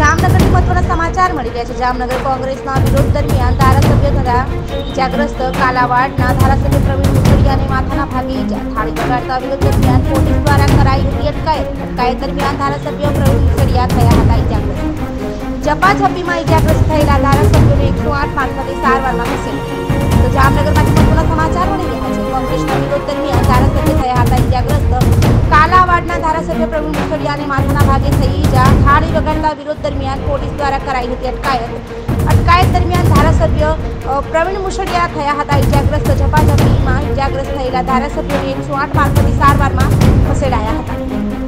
જામનગર મહત્વના સમાચાર મળી રહ્યા છે। જામનગર કોંગ્રેસના વિરોધ દરમિયાન ધારાસભ્ય દ્વારા ઇજાગ્રસ્ત કાલાવાડના ધારાસભ્ય પ્રવીણ મુખડિયાને માથાના ભાગે ઇજા થાળી લગાડતા વિરોધ દરમિયાન પોલીસ દ્વારા કરાઈ હતી અટકાયત દરમિયાન ધારાસભ્ય પ્રવીણ મુખડિયા થયા હતા ઇજાગ્રસ્ત। ઝપાઝપીમાં ઇજાગ્રસ્ત થયેલા ધારાસભ્યોને 108 મારફતે સારવારમાં ખસેડાયા। તો જામનગરમાં મહત્વના સમાચાર મળી રહ્યા છે। કોંગ્રેસના વિરોધ દરમિયાન ધારાસભ્ય થયા હતા ઇજાગ્રસ્ત। કાલાવાડના ધારાસભ્ય પ્રવીણ મુખડિયાને માથાના ભાગે થઈ ઇજા થાળી વગાડતા વિરોધ દરમિયાન પોલીસ દ્વારા કરાઈ હતી અટકાયત દરમિયાન ધારાસભ્ય પ્રવીણ મુખડિયા થયા હતા ઇજાગ્રસ્ત। ઝપાઝપીમાં ઇજાગ્રસ્ત થયેલા ધારાસભ્યોને 108 મારફતે સારવારમાં ખસેડાયા હતા।